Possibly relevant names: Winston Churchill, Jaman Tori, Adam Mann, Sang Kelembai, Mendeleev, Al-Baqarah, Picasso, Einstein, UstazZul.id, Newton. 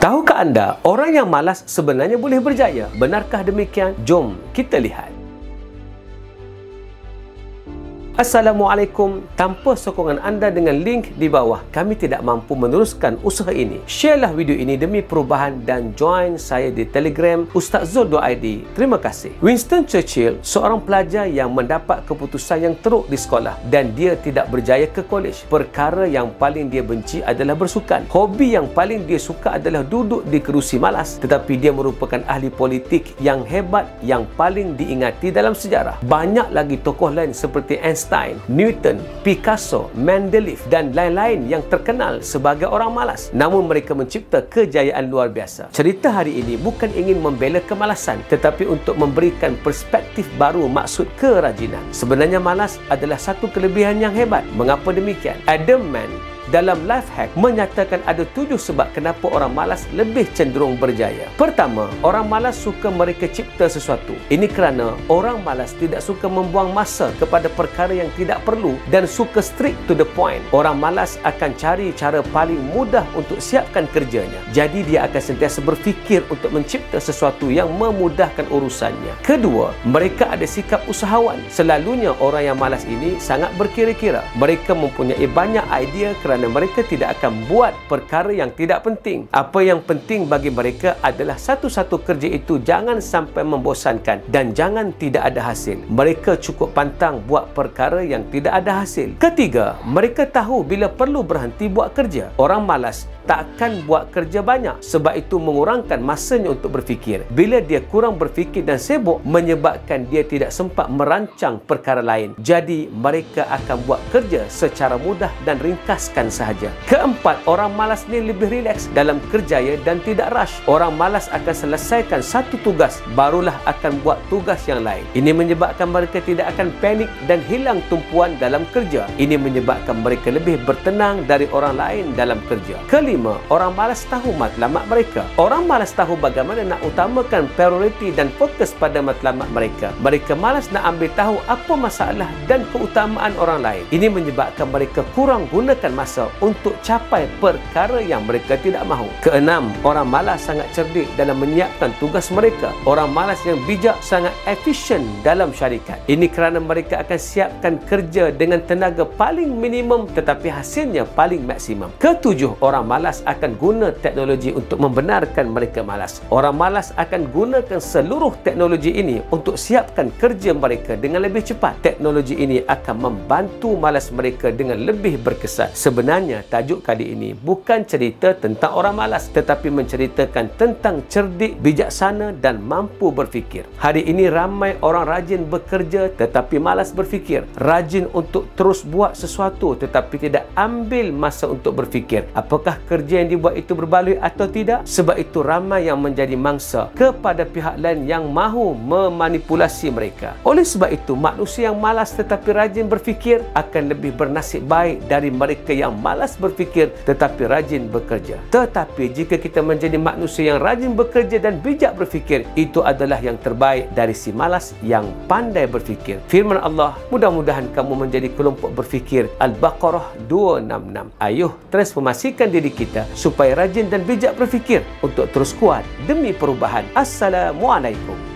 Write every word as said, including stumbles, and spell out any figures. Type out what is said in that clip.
Tahukah anda, orang yang malas sebenarnya boleh berjaya? Benarkah demikian? Jom kita lihat. Assalamualaikum. Tanpa sokongan anda dengan link di bawah, kami tidak mampu meneruskan usaha ini. Sharelah video ini demi perubahan dan join saya di Telegram Ustaz Zul dot I D. Terima kasih. Winston Churchill, seorang pelajar yang mendapat keputusan yang teruk di sekolah dan dia tidak berjaya ke kolej. Perkara yang paling dia benci adalah bersukan. Hobi yang paling dia suka adalah duduk di kerusi malas. Tetapi dia merupakan ahli politik yang hebat yang paling diingati dalam sejarah. Banyak lagi tokoh lain seperti Einstein, Newton, Picasso, Mendeleev dan lain-lain yang terkenal sebagai orang malas. Namun mereka mencipta kejayaan luar biasa. Cerita hari ini bukan ingin membela kemalasan, tetapi untuk memberikan perspektif baru maksud kerajinan. Sebenarnya malas adalah satu kelebihan yang hebat. Mengapa demikian? Adam Mann dalam life hack menyatakan ada tujuh sebab kenapa orang malas lebih cenderung berjaya. Pertama, orang malas suka mereka cipta sesuatu. Ini kerana orang malas tidak suka membuang masa kepada perkara yang tidak perlu dan suka straight to the point. Orang malas akan cari cara paling mudah untuk siapkan kerjanya. Jadi dia akan sentiasa berfikir untuk mencipta sesuatu yang memudahkan urusannya. Kedua, mereka ada sikap usahawan. Selalunya orang yang malas ini sangat berkira-kira. Mereka mempunyai banyak idea kerana dan mereka tidak akan buat perkara yang tidak penting. Apa yang penting bagi mereka adalah satu-satu kerja itu jangan sampai membosankan dan jangan tidak ada hasil. Mereka cukup pantang buat perkara yang tidak ada hasil. Ketiga, mereka tahu bila perlu berhenti buat kerja. Orang malas takkan buat kerja banyak, sebab itu mengurangkan masanya untuk berfikir. Bila dia kurang berfikir dan sibuk, menyebabkan dia tidak sempat merancang perkara lain. Jadi mereka akan buat kerja secara mudah dan ringkaskan sahaja. Keempat, orang malas ni lebih rileks dalam kerjaya dan tidak rush. Orang malas akan selesaikan satu tugas, barulah akan buat tugas yang lain. Ini menyebabkan mereka tidak akan panik dan hilang tumpuan dalam kerja. Ini menyebabkan mereka lebih bertenang dari orang lain dalam kerja. Kelima, orang malas tahu matlamat mereka. Orang malas tahu bagaimana nak utamakan prioriti dan fokus pada matlamat mereka. Mereka malas nak ambil tahu apa masalah dan keutamaan orang lain. Ini menyebabkan mereka kurang gunakan masa untuk capai perkara yang mereka tidak mahu. Keenam, orang malas sangat cerdik dalam menyiapkan tugas mereka. Orang malas yang bijak sangat efisien dalam syarikat. Ini kerana mereka akan siapkan kerja dengan tenaga paling minimum tetapi hasilnya paling maksimum. Ketujuh, orang malas akan guna teknologi untuk membenarkan mereka malas. Orang malas akan gunakan seluruh teknologi ini untuk siapkan kerja mereka dengan lebih cepat. Teknologi ini akan membantu malas mereka dengan lebih berkesan. Sebenarnya tajuk kali ini bukan cerita tentang orang malas, tetapi menceritakan tentang cerdik, bijaksana dan mampu berfikir. Hari ini ramai orang rajin bekerja tetapi malas berfikir. Rajin untuk terus buat sesuatu tetapi tidak ambil masa untuk berfikir. Apakah kerja kerja yang dibuat itu berbaloi atau tidak? Sebab itu ramai yang menjadi mangsa kepada pihak lain yang mahu memanipulasi mereka. Oleh sebab itu, manusia yang malas tetapi rajin berfikir akan lebih bernasib baik dari mereka yang malas berfikir tetapi rajin bekerja. Tetapi jika kita menjadi manusia yang rajin bekerja dan bijak berfikir, itu adalah yang terbaik dari si malas yang pandai berfikir. Firman Allah, mudah-mudahan kamu menjadi kelompok berfikir. Al-Baqarah dua enam enam. Ayuh, transformasikan diri kita supaya rajin dan bijak berfikir untuk terus kuat demi perubahan. Assalamualaikum.